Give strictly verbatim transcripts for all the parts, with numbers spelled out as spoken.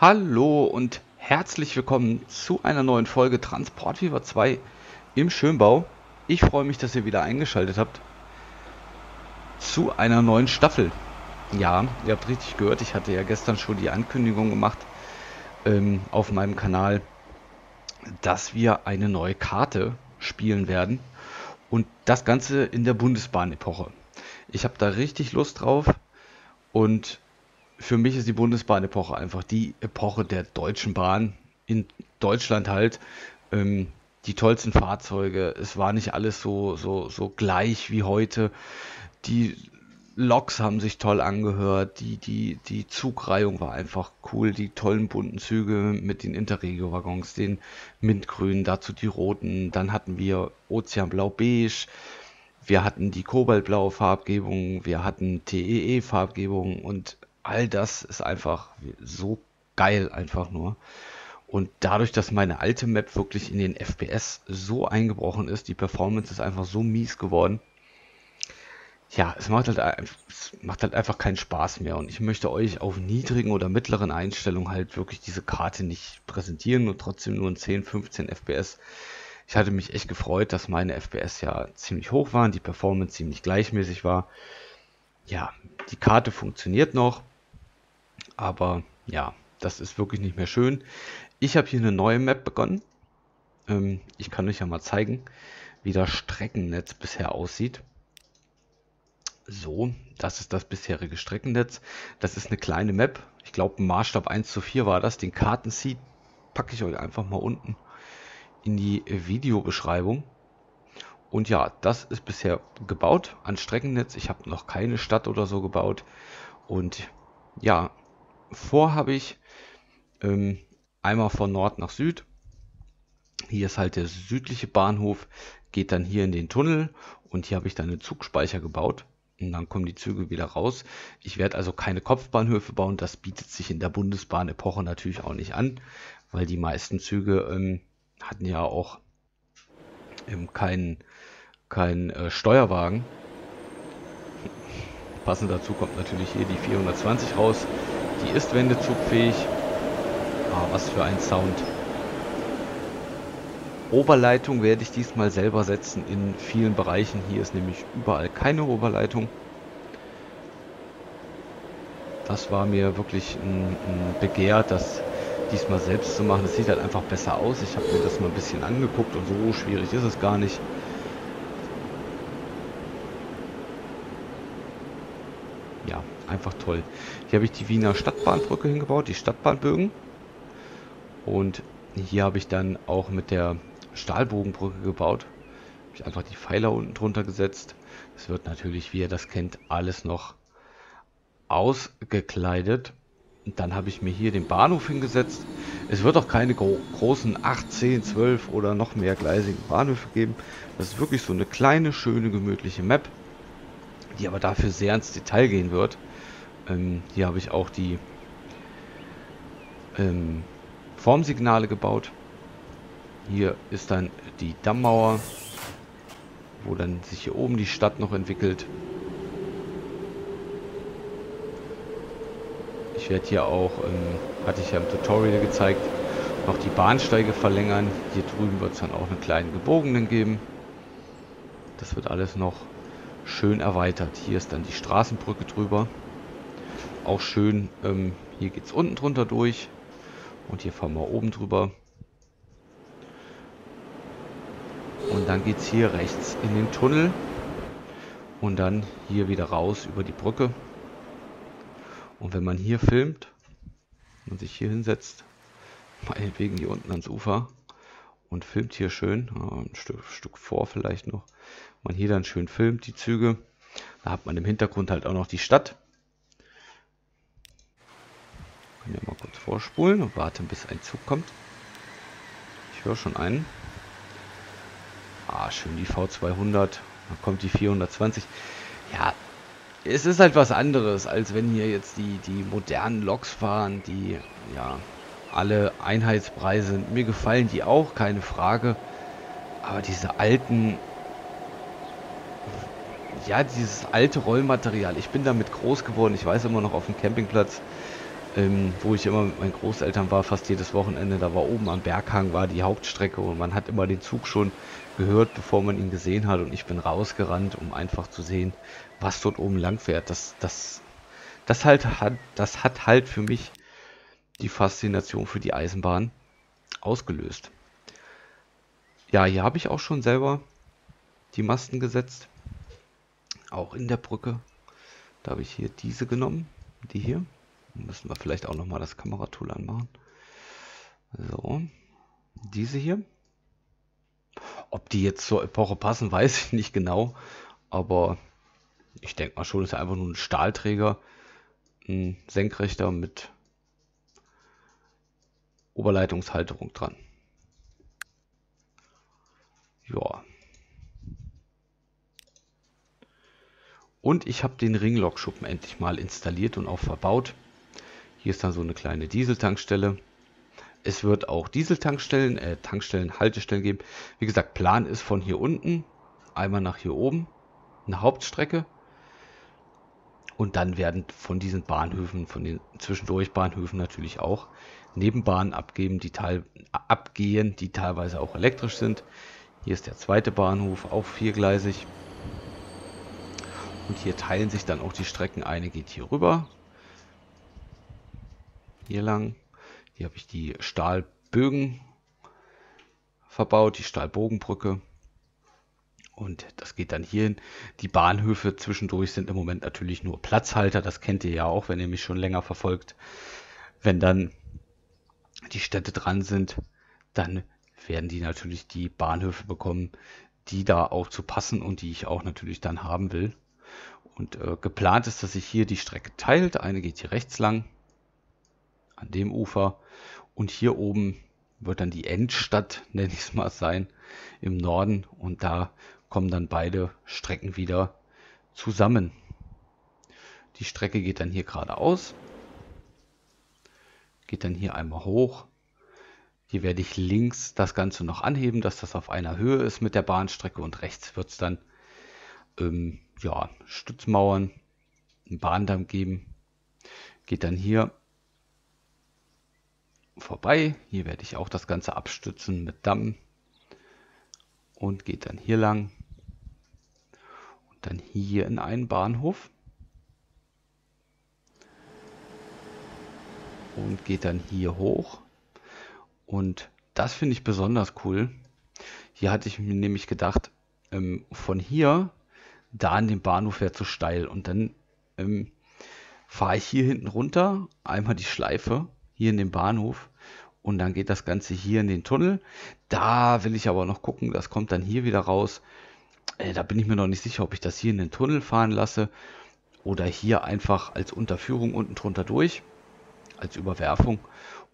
Hallo und herzlich willkommen zu einer neuen Folge Transport Fever zwei im Schönbau. Ich freue mich, dass ihr wieder eingeschaltet habt zu einer neuen Staffel. Ja, ihr habt richtig gehört, ich hatte ja gestern schon die Ankündigung gemacht ähm, auf meinem Kanal, dass wir eine neue Karte spielen werden und das Ganze in der Bundesbahn-Epoche. Ich habe da richtig Lust drauf und für mich ist die Bundesbahn-Epoche einfach die Epoche der Deutschen Bahn. In Deutschland halt ähm, die tollsten Fahrzeuge. Es war nicht alles so, so, so gleich wie heute. Die Loks haben sich toll angehört. Die, die, die Zugreihung war einfach cool. Die tollen bunten Züge mit den Interregio-Waggons, den mintgrünen, dazu die roten. Dann hatten wir Ozeanblau-Beige. Wir hatten die Kobaltblau-Farbgebung. Wir hatten T E E-Farbgebung und all das ist einfach so geil, einfach nur. Und dadurch, dass meine alte Map wirklich in den F P S so eingebrochen ist, die Performance ist einfach so mies geworden. Ja, es macht halt, es macht halt einfach keinen Spaß mehr. Und ich möchte euch auf niedrigen oder mittleren Einstellungen halt wirklich diese Karte nicht präsentieren und trotzdem nur in zehn, fünfzehn F P S. Ich hatte mich echt gefreut, dass meine F P S ja ziemlich hoch waren, die Performance ziemlich gleichmäßig war. Ja, die Karte funktioniert noch. Aber ja, das ist wirklich nicht mehr schön. Ich habe hier eine neue Map begonnen. Ähm, ich kann euch ja mal zeigen, wie das Streckennetz bisher aussieht. So, das ist das bisherige Streckennetz. Das ist eine kleine Map. Ich glaube, Maßstab eins zu vier war das. Den Kartenseed packe ich euch einfach mal unten in die Videobeschreibung. Und ja, das ist bisher gebaut an Streckennetz. Ich habe noch keine Stadt oder so gebaut. Und ja, vor habe ich ähm, einmal von Nord nach Süd. Hier ist halt der südliche Bahnhof, geht dann hier in den Tunnel und hier habe ich dann einen Zugspeicher gebaut und dann kommen die Züge wieder raus. Ich werde also keine Kopfbahnhöfe bauen, das bietet sich in der Bundesbahn-Epoche natürlich auch nicht an, weil die meisten Züge ähm, hatten ja auch ähm, keinen kein, äh, Steuerwagen. Passend dazu kommt natürlich hier die vierhundertzwanzig raus. Die ist wendezugfähig. Ah, was für ein Sound. Oberleitung werde ich diesmal selber setzen in vielen Bereichen. Hier ist nämlich überall keine Oberleitung. Das war mir wirklich ein, ein Begehr, das diesmal selbst zu machen. Das sieht halt einfach besser aus. Ich habe mir das mal ein bisschen angeguckt und so schwierig ist es gar nicht. Ja, einfach toll. Hier habe ich die Wiener Stadtbahnbrücke hingebaut, die Stadtbahnbögen. Und hier habe ich dann auch mit der Stahlbogenbrücke gebaut. Habe ich einfach die Pfeiler unten drunter gesetzt. Es wird natürlich, wie ihr das kennt, alles noch ausgekleidet. Und dann habe ich mir hier den Bahnhof hingesetzt. Es wird auch keine gro großen acht, zehn, zwölf oder noch mehr gleisigen Bahnhöfe geben. Das ist wirklich so eine kleine, schöne, gemütliche Map, die aber dafür sehr ins Detail gehen wird. Ähm, hier habe ich auch die ähm, Formsignale gebaut. Hier ist dann die Dammmauer, wo dann sich hier oben die Stadt noch entwickelt. Ich werde hier auch, ähm, hatte ich ja im Tutorial gezeigt, noch die Bahnsteige verlängern. Hier drüben wird es dann auch einen kleinen gebogenen geben. Das wird alles noch schön erweitert. Hier ist dann die Straßenbrücke drüber. Auch schön. Ähm, hier geht es unten drunter durch. Und hier fahren wir oben drüber. Und dann geht es hier rechts in den Tunnel. Und dann hier wieder raus über die Brücke. Und wenn man hier filmt und sich hier hinsetzt, meinetwegen hier unten ans Ufer und filmt hier schön, ein Stück, Stück vor vielleicht noch, man hier dann schön filmt die Züge, da hat man im Hintergrund halt auch noch die Stadt. Kann ja mal kurz vorspulen und warten, bis ein Zug kommt. Ich höre schon einen. Ah, schön die V zweihundert, dann kommt die vierhundertzwanzig. Ja, es ist halt was anderes, als wenn hier jetzt die, die modernen Loks fahren, die ja alle Einheitspreise sind. Mir gefallen die auch, keine Frage. Aber diese alten, ja, dieses alte Rollmaterial. Ich bin damit groß geworden. Ich weiß immer noch auf dem Campingplatz, ähm, wo ich immer mit meinen Großeltern war, fast jedes Wochenende. Da war oben am Berghang war die Hauptstrecke und man hat immer den Zug schon gehört, bevor man ihn gesehen hat. Und ich bin rausgerannt, um einfach zu sehen, was dort oben lang fährt. Das, das, das, halt hat, das hat halt für mich die Faszination für die Eisenbahn ausgelöst. Ja, hier habe ich auch schon selber die Masten gesetzt. Auch in der Brücke. Da habe ich hier diese genommen. Die hier. Müssen wir vielleicht auch nochmal das Kameratool anmachen. So. Diese hier. Ob die jetzt zur Epoche passen, weiß ich nicht genau. Aber ich denke mal schon, ist ja einfach nur ein Stahlträger. Ein Senkrechter mit Oberleitungshalterung dran. Ja. Und ich habe den Ringlockschuppen endlich mal installiert und auch verbaut. Hier ist dann so eine kleine Dieseltankstelle. Es wird auch Dieseltankstellen, äh, Tankstellen, Haltestellen geben. Wie gesagt, Plan ist von hier unten einmal nach hier oben, eine Hauptstrecke. Und dann werden von diesen Bahnhöfen, von den zwischendurch Bahnhöfen natürlich auch Nebenbahnen abgeben, die teil, abgehen, die teilweise auch elektrisch sind. Hier ist der zweite Bahnhof, auch viergleisig. Und hier teilen sich dann auch die Strecken. Eine geht hier rüber. Hier lang. Hier habe ich die Stahlbögen verbaut, die Stahlbogenbrücke. Und das geht dann hier hin. Die Bahnhöfe zwischendurch sind im Moment natürlich nur Platzhalter. Das kennt ihr ja auch, wenn ihr mich schon länger verfolgt. Wenn dann die Städte dran sind, dann werden die natürlich die Bahnhöfe bekommen, die da auch zu passen und die ich auch natürlich dann haben will. Und äh, geplant ist, dass sich hier die Strecke teilt. Eine geht hier rechts lang, an dem Ufer. Und hier oben wird dann die Endstadt, nenne ich es mal, sein, im Norden. Und da kommen dann beide Strecken wieder zusammen. Die Strecke geht dann hier geradeaus. Geht dann hier einmal hoch. Hier werde ich links das Ganze noch anheben, dass das auf einer Höhe ist mit der Bahnstrecke. Und rechts wird es dann ähm, ja, Stützmauern, einen Bahndamm geben. Geht dann hier vorbei. Hier werde ich auch das Ganze abstützen mit Damm. Und geht dann hier lang. Und dann hier in einen Bahnhof. Und geht dann hier hoch. Und das finde ich besonders cool. Hier hatte ich mir nämlich gedacht, ähm, von hier da an dem Bahnhof wäre zu steil. Und dann ähm, fahre ich hier hinten runter, einmal die Schleife, hier in den Bahnhof. Und dann geht das Ganze hier in den Tunnel. Da will ich aber noch gucken, das kommt dann hier wieder raus. Äh, da bin ich mir noch nicht sicher, ob ich das hier in den Tunnel fahren lasse. Oder hier einfach als Unterführung unten drunter durch, als Überwerfung.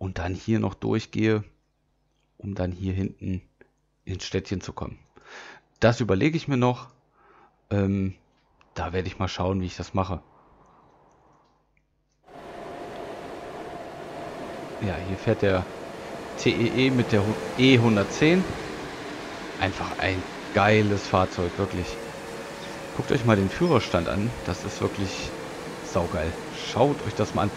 Und dann hier noch durchgehe, um dann hier hinten ins Städtchen zu kommen. Das überlege ich mir noch. Ähm, da werde ich mal schauen, wie ich das mache. Ja, hier fährt der T E E mit der E hundertzehn. Einfach ein geiles Fahrzeug, wirklich. Guckt euch mal den Führerstand an. Das ist wirklich saugeil. Schaut euch das mal an.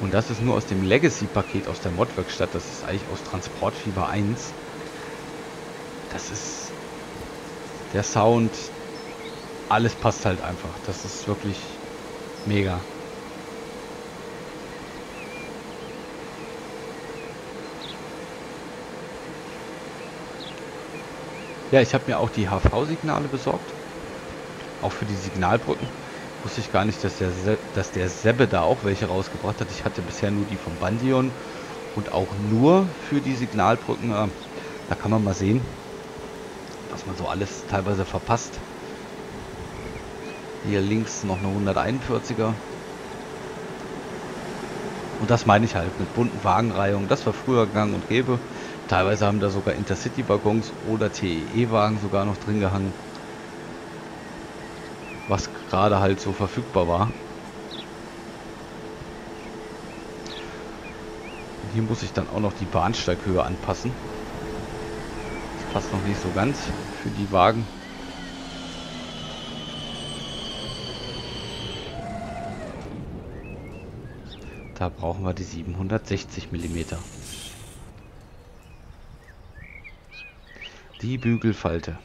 Und das ist nur aus dem Legacy-Paket aus der Mod-Werkstatt. Das ist eigentlich aus Transport Fever eins. Das ist der Sound. Alles passt halt einfach. Das ist wirklich mega. Ja, ich habe mir auch die H V-Signale besorgt. Auch für die Signalbrücken. Wusste ich gar nicht, dass der, Se dass der Sebbe da auch welche rausgebracht hat. Ich hatte bisher nur die vom Bandion und auch nur für die Signalbrücken. Da kann man mal sehen, dass man so alles teilweise verpasst. Hier links noch eine hunderteinundvierziger. Und das meine ich halt mit bunten Wagenreihungen. Das war früher gang und gäbe. Teilweise haben da sogar Intercity-Waggons oder T E E-Wagen sogar noch drin gehangen. Was gerade halt so verfügbar war. Und hier muss ich dann auch noch die Bahnsteighöhe anpassen. Das passt noch nicht so ganz für die Wagen. Da brauchen wir die siebenhundertsechzig Millimeter. Die Bügelfalte.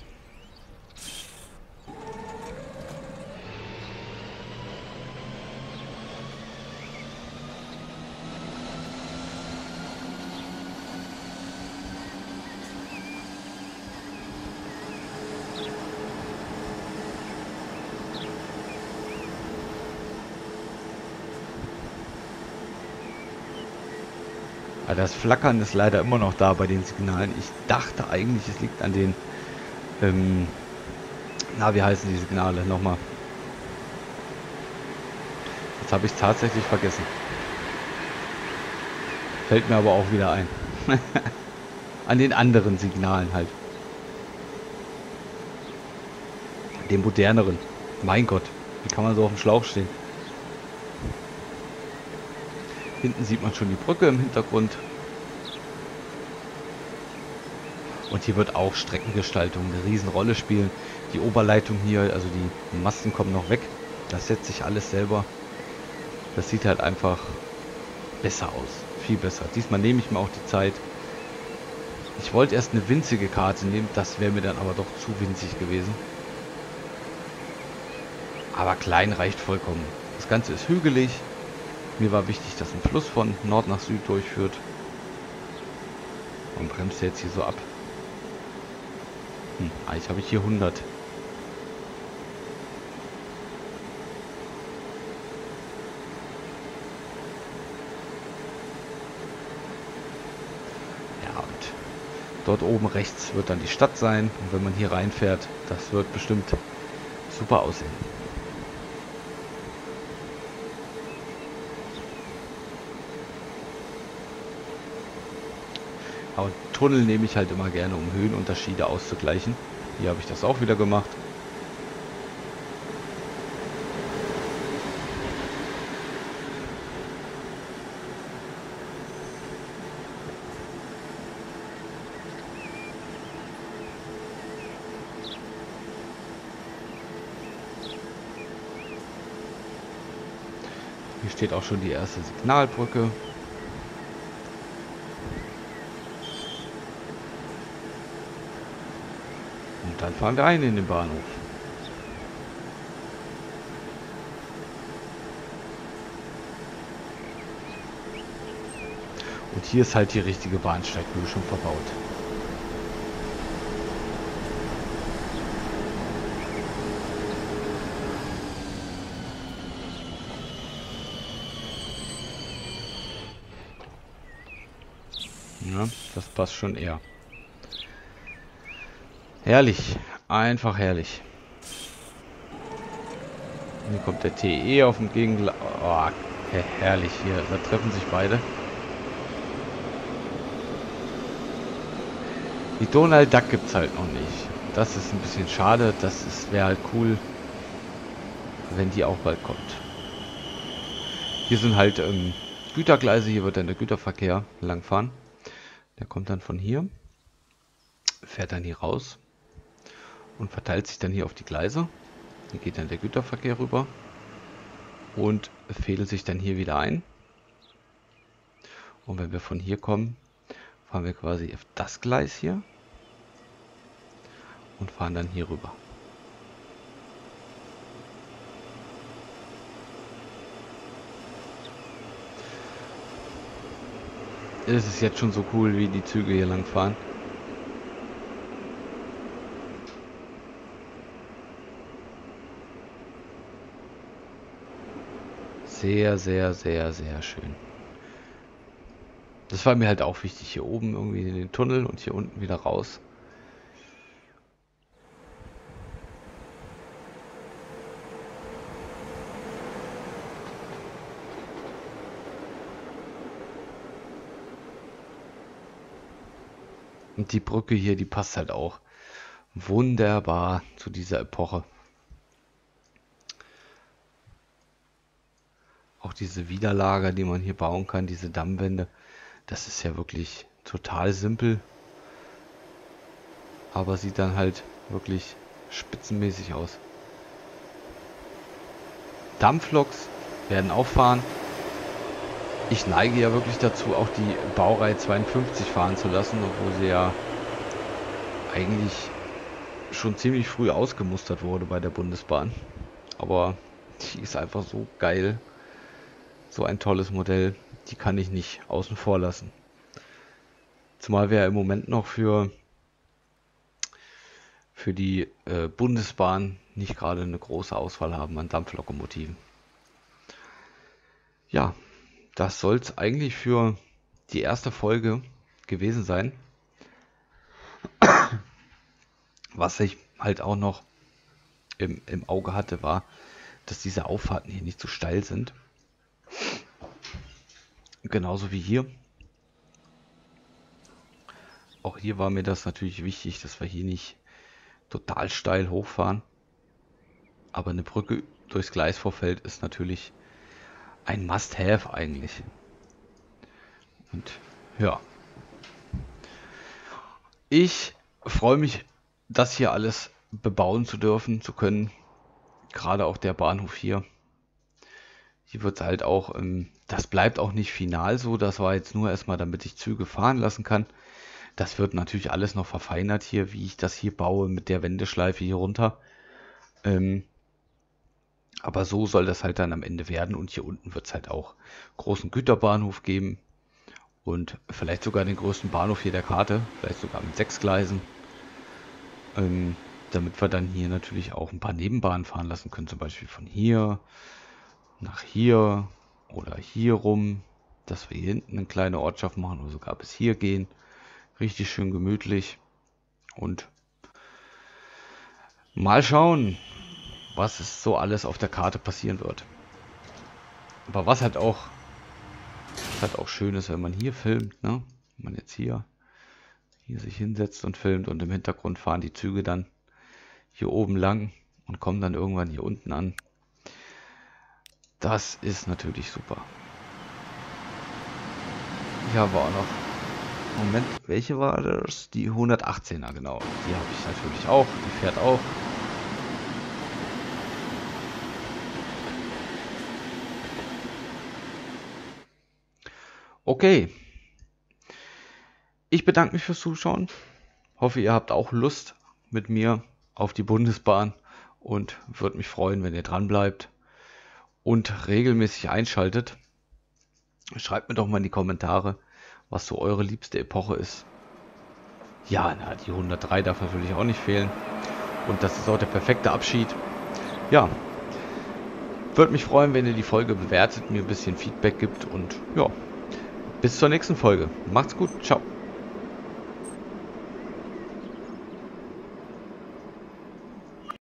Das Flackern ist leider immer noch da bei den Signalen. Ich dachte eigentlich, es liegt an den, ähm, na, wie heißen die Signale nochmal? Jetzt habe ich es tatsächlich vergessen. Fällt mir aber auch wieder ein. An den anderen Signalen halt. Den moderneren. Mein Gott, wie kann man so auf dem Schlauch stehen? Hinten sieht man schon die Brücke im Hintergrund. Und hier wird auch Streckengestaltung eine Riesenrolle spielen. Die Oberleitung hier, also die Masten kommen noch weg. Das setze ich alles selber. Das sieht halt einfach besser aus. Viel besser. Diesmal nehme ich mir auch die Zeit. Ich wollte erst eine winzige Karte nehmen. Das wäre mir dann aber doch zu winzig gewesen. Aber klein reicht vollkommen. Das Ganze ist hügelig. Mir war wichtig, dass ein Fluss von Nord nach Süd durchführt. Und bremst jetzt hier so ab. Hm, eigentlich habe ich hier hundert. Ja, und dort oben rechts wird dann die Stadt sein. Und wenn man hier reinfährt, das wird bestimmt super aussehen. Aber Tunnel nehme ich halt immer gerne, um Höhenunterschiede auszugleichen. Hier habe ich das auch wieder gemacht. Hier steht auch schon die erste Signalbrücke. Dann fahren wir ein in den Bahnhof. Und hier ist halt die richtige Bahnsteigbrücke schon verbaut. Ja, das passt schon eher. Herrlich, einfach herrlich. Hier kommt der T E auf dem Gegenlauf. Oh, herrlich hier, da treffen sich beide. Die Donald Duck gibt es halt noch nicht. Das ist ein bisschen schade, das wäre halt cool, wenn die auch bald kommt. Hier sind halt ähm, Gütergleise, hier wird dann der Güterverkehr langfahren. Der kommt dann von hier, fährt dann hier raus. Und verteilt sich dann hier auf die Gleise. Hier geht dann der Güterverkehr rüber. Und fädelt sich dann hier wieder ein. Und wenn wir von hier kommen, fahren wir quasi auf das Gleis hier. Und fahren dann hier rüber. Es ist jetzt schon so cool, wie die Züge hier lang fahren. Sehr, sehr, sehr, sehr schön. Das war mir halt auch wichtig, hier oben irgendwie in den Tunnel und hier unten wieder raus. Und die Brücke hier, die passt halt auch wunderbar zu dieser Epoche. Auch diese Widerlager, die man hier bauen kann, diese Dammwände, das ist ja wirklich total simpel, aber sieht dann halt wirklich spitzenmäßig aus. Dampfloks werden auch fahren. ich neige ja wirklich dazu, auch die Baureihe zweiundfünfzig fahren zu lassen, obwohl sie ja eigentlich schon ziemlich früh ausgemustert wurde bei der Bundesbahn. Aber die ist einfach so geil. So ein tolles Modell. Die kann ich nicht außen vor lassen. Zumal wir ja im Moment noch für, für die äh, Bundesbahn nicht gerade eine große Auswahl haben an Dampflokomotiven. Ja, das soll es eigentlich für die erste Folge gewesen sein. Was ich halt auch noch im, im Auge hatte, war, dass diese Auffahrten hier nicht zu steil sind. Genauso wie hier. Auch hier war mir das natürlich wichtig, dass wir hier nicht total steil hochfahren. Aber eine Brücke durchs Gleisvorfeld ist natürlich ein Must-Have eigentlich. Und ja. Ich freue mich, das hier alles bebauen zu dürfen, zu können. Gerade auch der Bahnhof hier. Hier wird es halt auch, ähm, das bleibt auch nicht final so. Das war jetzt nur erstmal, damit ich Züge fahren lassen kann. Das wird natürlich alles noch verfeinert hier, wie ich das hier baue mit der Wendeschleife hier runter. Ähm, aber so soll das halt dann am Ende werden. Und hier unten wird es halt auch großen Güterbahnhof geben. Und vielleicht sogar den größten Bahnhof hier der Karte. Vielleicht sogar mit sechs Gleisen. Ähm, damit wir dann hier natürlich auch ein paar Nebenbahnen fahren lassen können. Zum Beispiel von hier nach hier oder hier rum, dass wir hier hinten eine kleine Ortschaft machen oder sogar bis hier gehen. Richtig schön gemütlich. Und mal schauen, was es so alles auf der Karte passieren wird. Aber was halt auch, was halt auch schön ist, wenn man hier filmt, ne? Wenn man jetzt hier, hier sich hinsetzt und filmt und im Hintergrund fahren die Züge dann hier oben lang und kommen dann irgendwann hier unten an. Das ist natürlich super. Ich habe auch noch... Moment, welche war das? Die hundertachtzehner, genau. Die habe ich natürlich auch. Die fährt auch. Okay. Ich bedanke mich fürs Zuschauen. Hoffe, ihr habt auch Lust mit mir auf die Bundesbahn und würde mich freuen, wenn ihr dran bleibt und regelmäßig einschaltet. Schreibt mir doch mal in die Kommentare, was so eure liebste Epoche ist. Ja, na, die hundertdrei darf natürlich auch nicht fehlen. Und das ist auch der perfekte Abschied. Ja, würde mich freuen, wenn ihr die Folge bewertet, mir ein bisschen Feedback gibt. Und ja, bis zur nächsten Folge. Macht's gut, ciao.